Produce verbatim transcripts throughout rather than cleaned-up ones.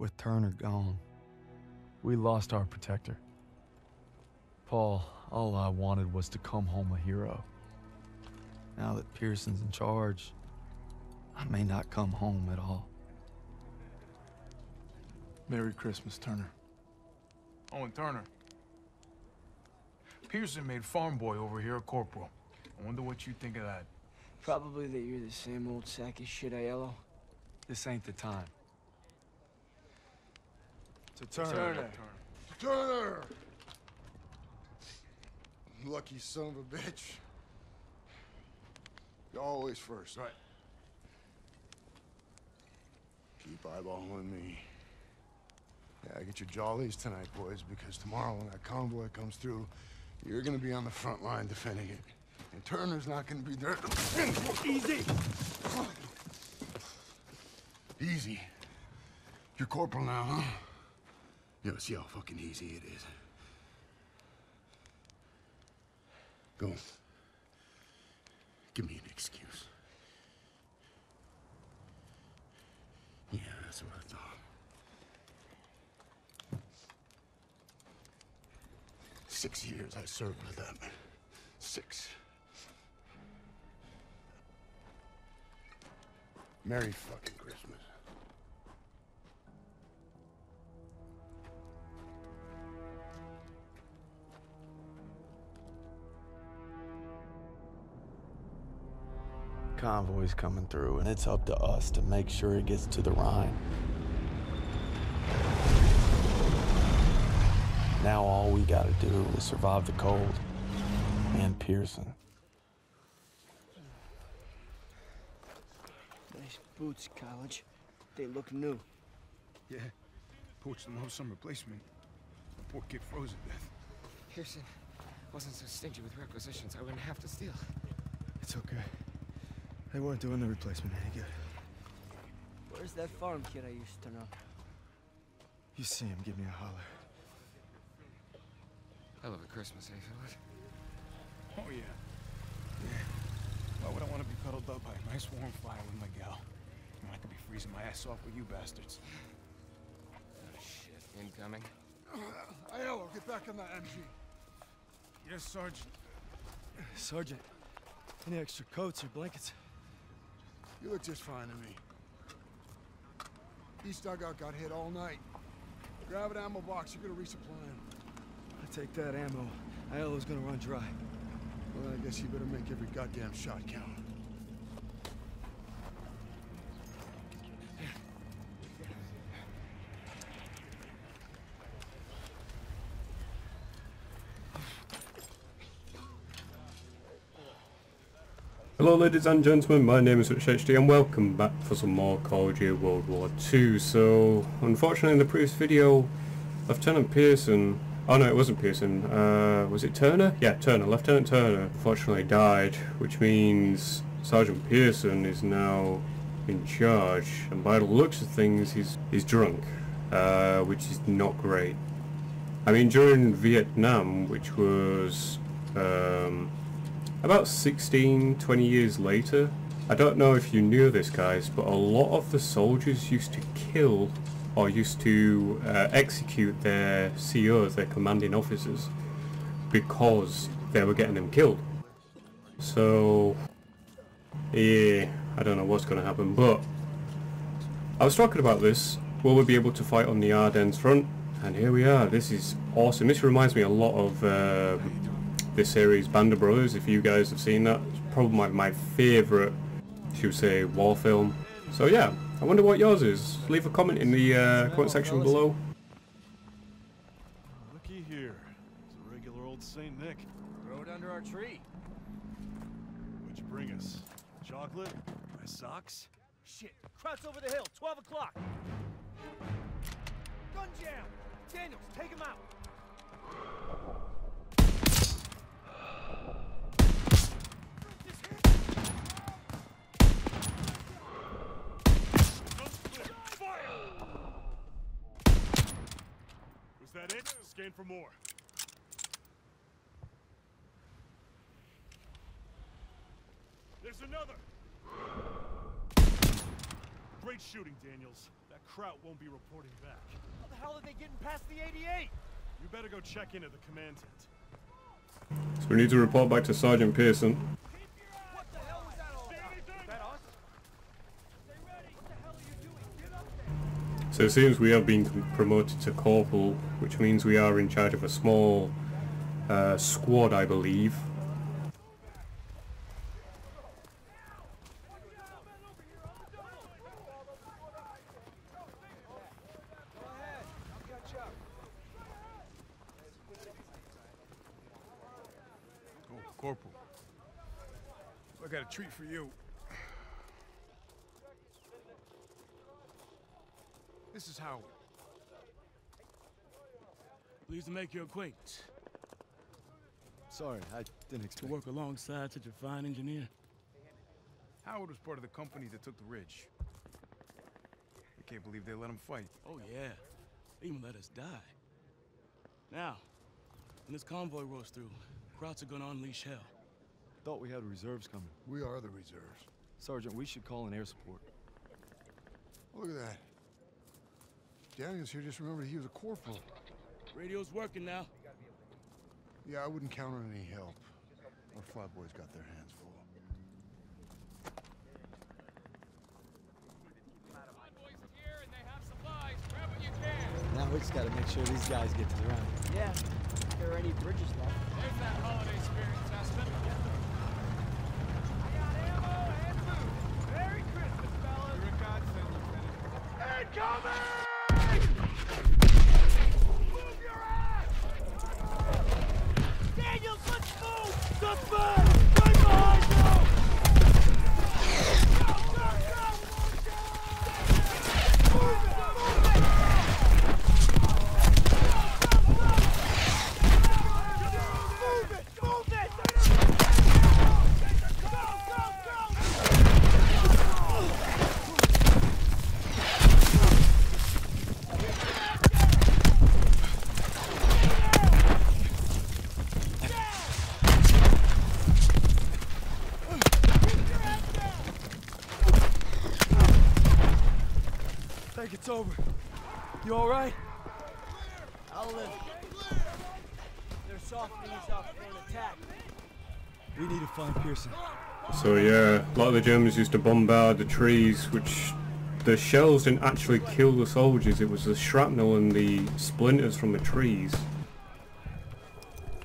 With Turner gone, we lost our protector. Paul, all I wanted was to come home a hero. Now that Pearson's in charge, I may not come home at all. Merry Christmas, Turner. Oh, and Turner. Pearson made farm boy over here a corporal. I wonder what you think of that. Probably that you're the same old sack of shit, Aiello. This ain't the time. To Turner. Turner. Turner! Lucky son of a bitch. You're always first. Right. Keep eyeballing me. Yeah, get your jollies tonight, boys, because tomorrow when that convoy comes through, you're gonna be on the front line defending it. And Turner's not gonna be there. Easy! Easy. You're corporal now, huh? You know, see how fucking easy it is. Go. Give me an excuse. Yeah, that's what I thought. Six years I served with that man. Six. Merry fucking Christmas. Convoy's coming through, and it's up to us to make sure it gets to the Rhine. Now all we gotta do is survive the cold and Pearson. Nice boots, college. They look new. Yeah, poached them on some replacement. The poor kid froze to death. Pearson wasn't so stingy with requisitions, I wouldn't have to steal. It's okay. They weren't doing the replacement any good. Where's that farm kid I used to know? You see him, give me a holler. Hell of a Christmas, eh, Philip? Oh, yeah. Yeah. Why would I want to be cuddled up by a nice warm fire with my gal? I could be freezing my ass off with you bastards. Oh, shit. Incoming. Aiello, get back on that M G. Yes, Sergeant. Sergeant, any extra coats or blankets? You look just fine to me. East dugout got hit all night. Grab an ammo box, you're gonna resupply him. I take that ammo. Aiello's gonna run dry. Well, I guess you better make every goddamn shot count. Hello ladies and gentlemen, my name is Richard H D and welcome back for some more Call of Duty World War Two. So, unfortunately in the previous video, Lieutenant Pearson, oh no it wasn't Pearson, uh, was it Turner? Yeah, Turner, Lieutenant Turner unfortunately died, which means Sergeant Pearson is now in charge, and by the looks of things he's, he's drunk, uh, which is not great. I mean during Vietnam, which was um, about sixteen, twenty years later, I don't know if you knew this guys, but a lot of the soldiers used to kill or used to uh, execute their C Os, their commanding officers, because they were getting them killed. So, yeah, I don't know what's going to happen, but I was talking about this, will we be able to fight on the Ardennes front? And here we are, this is awesome. This reminds me a lot of uh, this series Band of Brothers, if you guys have seen that. It's probably my, my favourite, should we say, war film. So yeah, I wonder what yours is. Leave a comment in the uh, comment section below. Looky here, it's a regular old Saint Nick. Rode under our tree. What'd you bring us? Chocolate? My socks? Shit, crowd's over the hill, twelve o'clock. Gun jam! Daniels, take him out! Is that it? Scan for more. There's another! Great shooting, Daniels. That Kraut won't be reporting back. How the hell are they getting past the eighty-eight? You better go check in at the command tent. So we need to report back to Sergeant Pearson. What the hell was that all about? Is that us? Stay ready. What the hell are you doing? Get up there. So it seems we have been promoted to corporal, which means we are in charge of a small uh, squad, I believe. Corporal, I got a treat for you. This is Howard. Pleased to make your acquaintance. Sorry, I didn't expect to work alongside such a fine engineer. Howard was part of the company that took the ridge. I can't believe they let him fight. Oh yeah, they even let us die. Now, when this convoy rolls through, Krauts are gonna unleash hell. Thought we had reserves coming. We are the reserves. Sergeant, we should call in air support. Look at that. Daniels here just remembered he was a corporal. Radio's working now. Yeah, I wouldn't count on any help. Our flyboys got their hands full. Flyboys are here and they have supplies. Grab what you can. Now we just gotta make sure these guys get to the run. Yeah. There are any bridges left. There's that holiday spirit test. I got ammo and food. Merry Christmas, fellas. You're a godsend, Lieutenant. Incoming! It's over. You all right? I'll live. They're softening us up for an attack. We need to find Pearson. So yeah, a lot of the Germans used to bombard the trees, which the shells didn't actually kill the soldiers. It was the shrapnel and the splinters from the trees.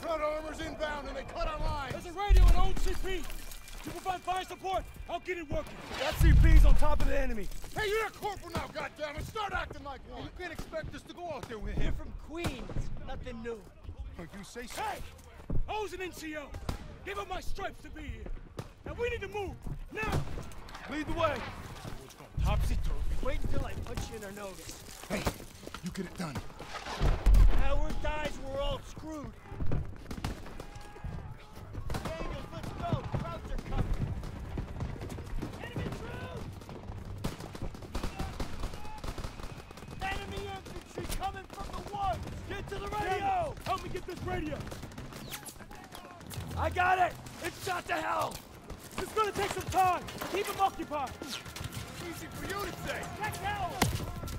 Crowd armor's inbound and they cut our lines. There's a radio and old C P. You provide fire support, I'll get it working. That C P's on top of the enemy. Hey, you're a corporal now, goddammit. Start acting like one. You can't expect us to go out there with him. You're from Queens. Nothing new. Oh, you say so. Hey! I was an N C O. Give up my stripes to be here. Now we need to move. Now! Lead the way. It's going topsy-turvy. Wait until I punch you in our nose. Hey, you get it done. Howard dies, we're all screwed. Daniels, let's go. Crowds are coming. Coming from the woods! Get to the radio! Help me get this radio! I got it! It's shot to hell! It's gonna take some time! Keep him occupied! Easy for you to say! Check hell!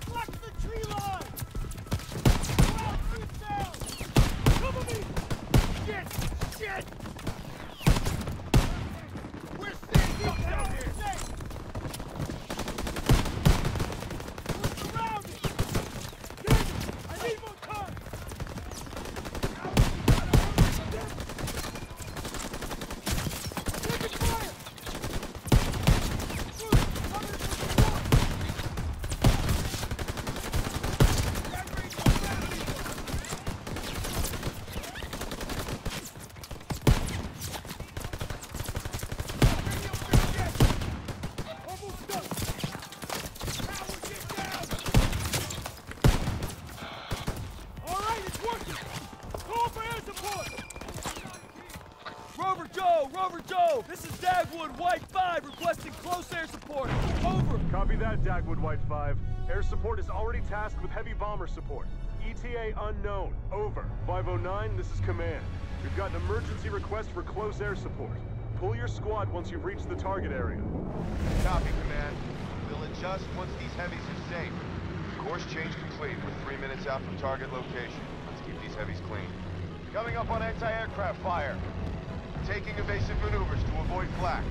Block the tree line! Wow, shoot down! Cover me! Shit! Shit! We're standing down here! This is Dagwood White five requesting close air support. Over. Copy that, Dagwood White five. Air support is already tasked with heavy bomber support. E T A unknown. Over. five oh nine, this is command. We've got an emergency request for close air support. Pull your squad once you've reached the target area. Copy, command. We'll adjust once these heavies are safe. Course change complete. We're three minutes out from target location. Let's keep these heavies clean. Coming up on anti-aircraft fire. Taking evasive maneuvers to avoid flak.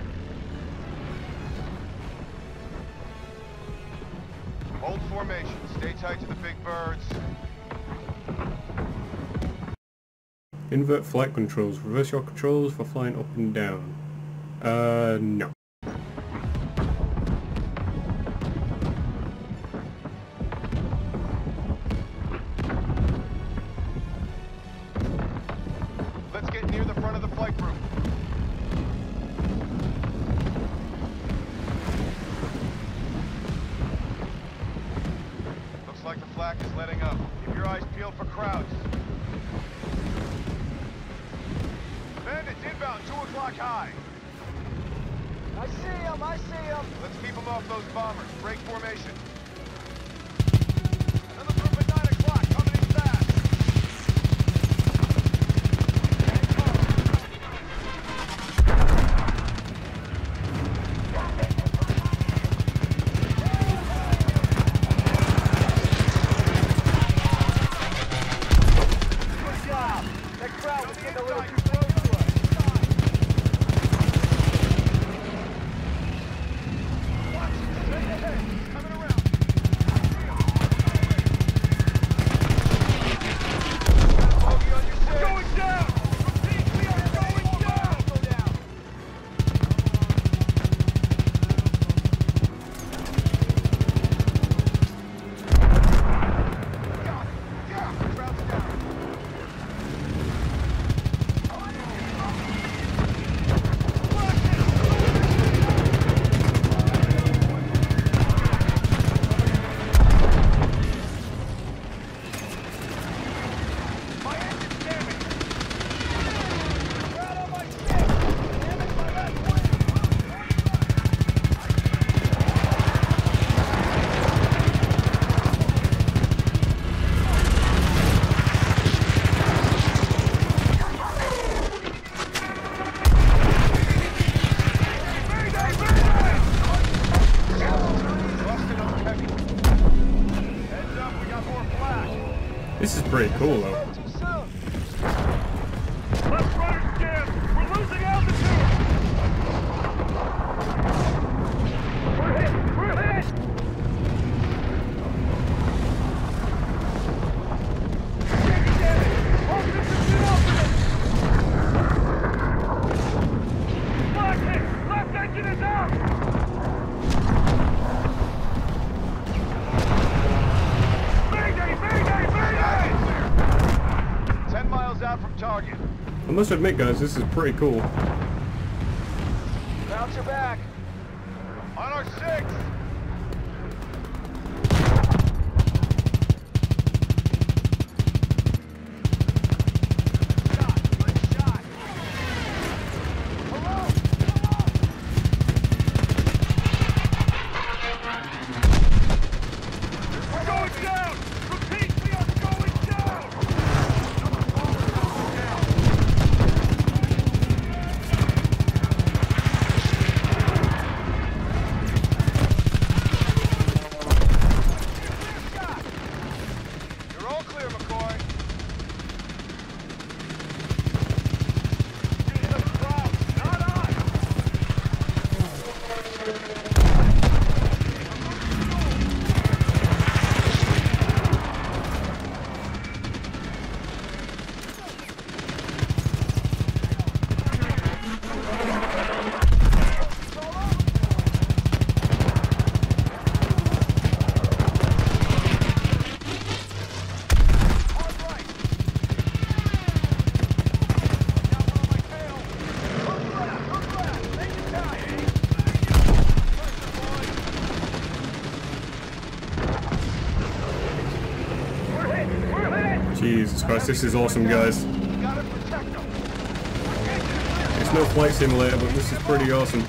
Hold formation. Stay tight to the big birds. Invert flight controls. Reverse your controls for flying up and down. Uh, no. Let's get near the front of the flight group. Looks like the flak is letting up. Keep your eyes peeled for crowds. Bandits inbound, two o'clock high. I see him, I see him. Let's keep them off those bombers. Break formation. Another group at nine o'clock, coming in fast. And go. Good job. That crowd was getting a little too close to us. This is pretty cool, though. Left rudder's jammed. We're losing altitude. We're hit. We're hit. Taking damage. Hold this machine open. Black hit. Left engine is out. Out from target. I must admit, guys, this is pretty cool. Bounce your back. On our six. Jesus Christ, this is awesome, guys. It's no flight simulator, but this is pretty awesome.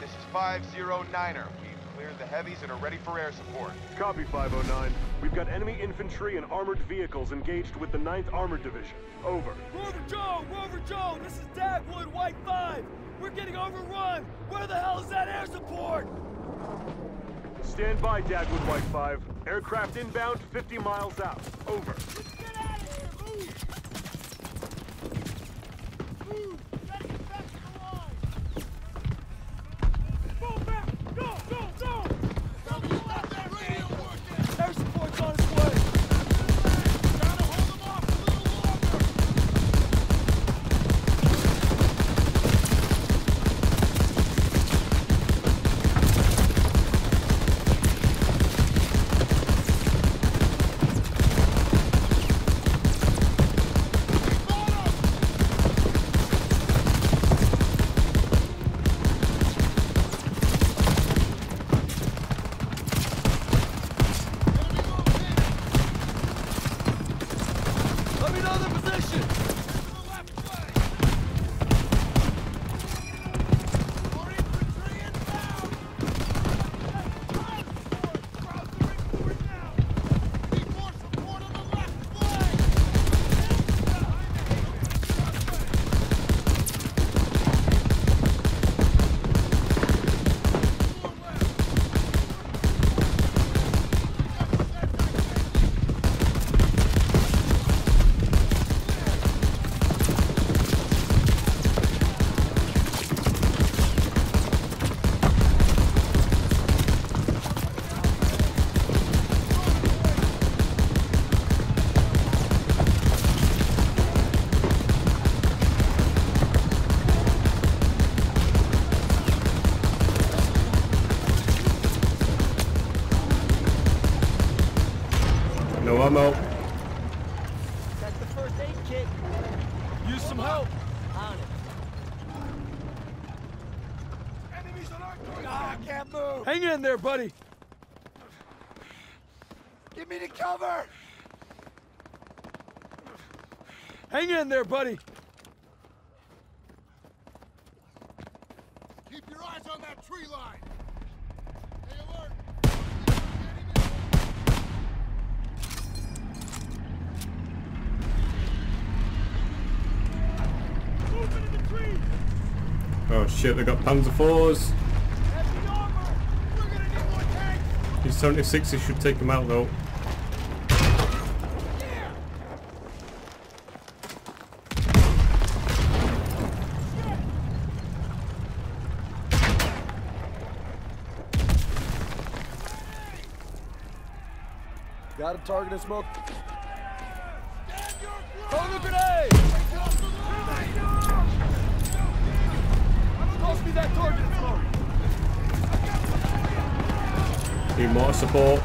this is five oh niner. We've cleared the heavies and are ready for air support. Copy, five oh nine. We've got enemy infantry and armored vehicles engaged with the ninth Armored Division. Over. Rover Joe! Rover Joe! This is Dagwood, White five! We're getting overrun! Where the hell is that air support? Stand by, Dagwood, White five. Aircraft inbound, fifty miles out. Over. Let's get out of here! Move! Move! Gotta get back to the line! Move back! Go! Go! Go! Somebody left that radio working! Air support's on its way! Gotta hold them off a little there, buddy. Give me the cover. Hang in there, buddy. Keep your eyes on that tree line. Stay alert. Moving in the trees. Oh shit, they got Panzer fours. His seventy-sixes should take him out though. Got a target and smoke. Throw the grenade! Toss me that target and smoke! Need more support.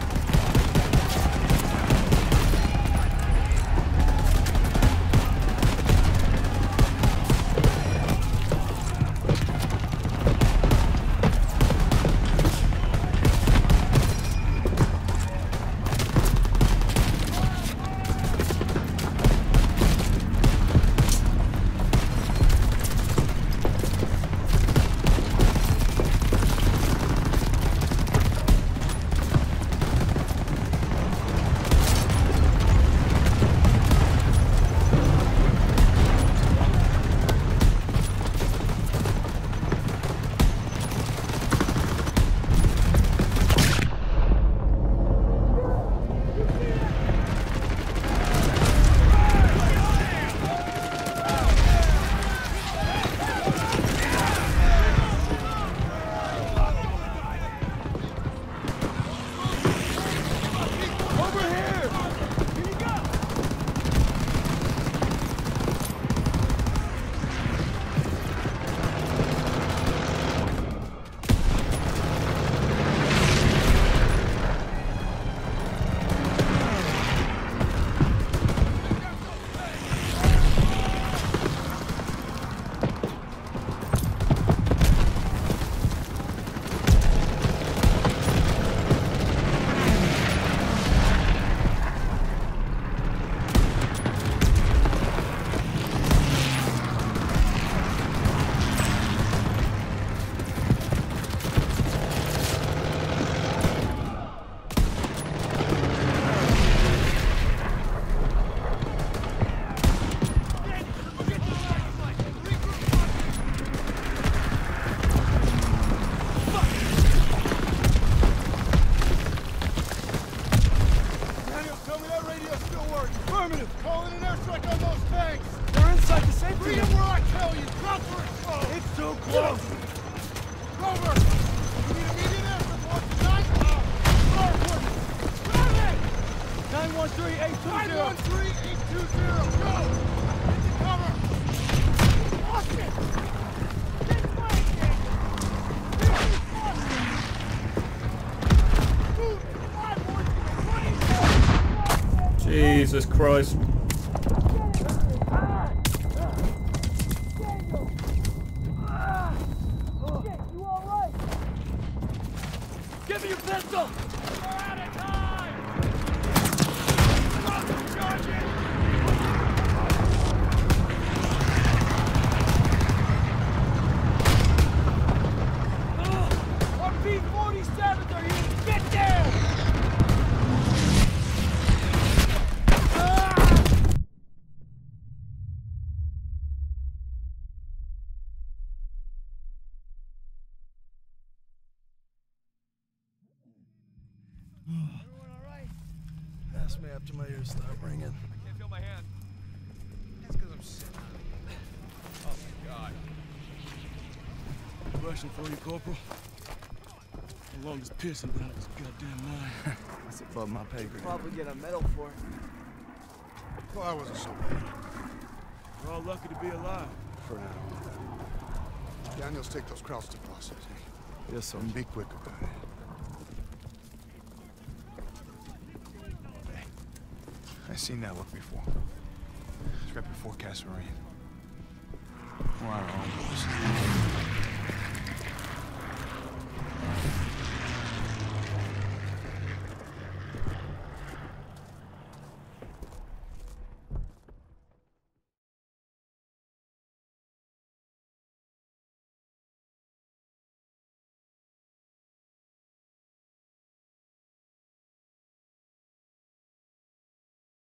Jesus Christ. After my ears start ringing. I can't feel my hand. That's because I'm sick. Oh my God. Question for you, Corporal. The longest piercing down this goddamn line. That's above my pay grade. Probably get a medal for it. Well, I wasn't so bad. We're all lucky to be alive. For now. Daniels, take those crowds to process. Yes, sir. And be quick about it. I've seen that look before. It's right before Kasserine. We're on our own.